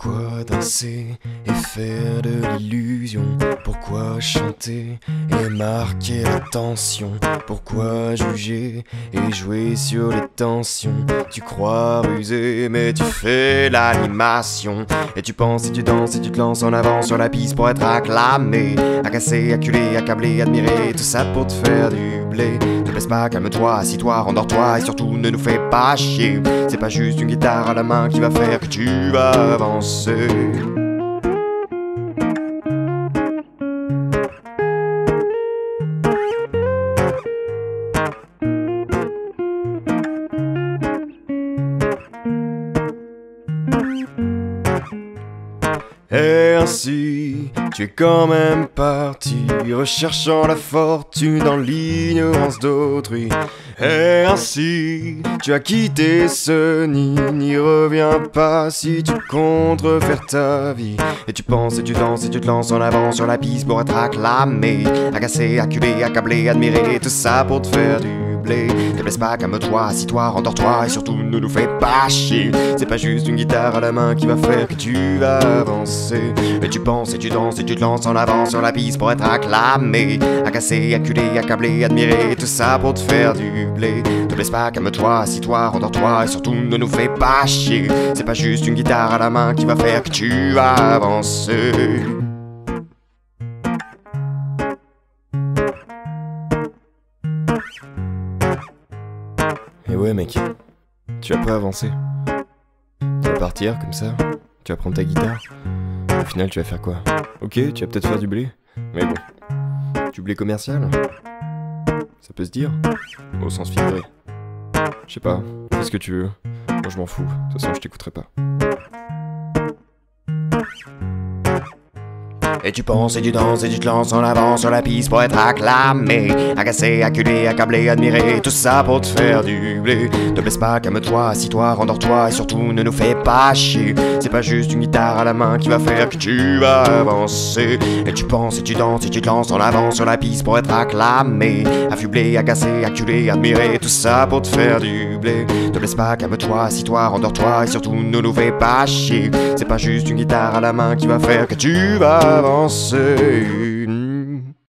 Pourquoi danser et faire de l'illusion? Pourquoi chanter et marquer l'attention? Pourquoi juger et jouer sur les tensions? Tu crois ruser mais tu fais l'animation. Et tu penses si tu danses et tu te lances en avant sur la piste pour être acclamé, agacé, acculé, accablé, admiré. Tout ça pour te faire du blé. Ne baisse pas, calme-toi, assis-toi, rendors-toi et surtout ne nous fais pas chier. C'est pas juste une guitare à la main qui va faire que tu vas avancer. Et ainsi, tu es quand même parti, recherchant la fortune dans l'ignorance d'autrui. Et ainsi, tu as quitté ce nid, n'y reviens pas si tu contrefaires ta vie. Et tu penses et tu danses et tu te lances en avant sur la piste pour être acclamé, agacé, acculé, accablé, admiré, tout ça pour te faire du... Ne baisse pas, calme-toi, assis-toi, rendors-toi et surtout ne nous fais pas chier. C'est pas juste une guitare à la main qui va faire que tu vas avancer. Et tu penses et tu danses et tu te lances en avant sur la piste pour être acclamé, agacé, acculé, accablé, admiré, tout ça pour te faire du blé. Ne baisse pas, calme-toi, assis-toi, rendors-toi et surtout ne nous fais pas chier. C'est pas juste une guitare à la main qui va faire que tu vas avancer. Et ouais mec, tu vas pas avancer. Tu vas partir comme ça, tu vas prendre ta guitare. Au final tu vas faire quoi? Ok, tu vas peut-être faire du blé, mais bon, du blé commercial? Ça peut se dire? Au sens figuré. Je sais pas, fais ce que tu veux. Moi je m'en fous, de toute façon je t'écouterai pas. Et tu penses et tu danses et tu te lances en avant sur la piste pour être acclamé, agacé, acculé, accablé, admiré, tout ça pour te faire du blé. Ne baisse pas, calme-toi, assis-toi, rendors-toi et surtout ne nous fais pas chier. C'est pas juste une guitare à la main qui va faire que tu vas avancer. Et tu penses et tu danses et tu te lances en avant sur la piste pour être acclamé, affublé, agacé, acculé, admiré, tout ça pour te faire du blé. Ne baisse pas, calme-toi, assis-toi, rendors-toi et surtout ne nous fais pas chier. C'est pas juste une guitare à la main qui va faire que tu vas avancer.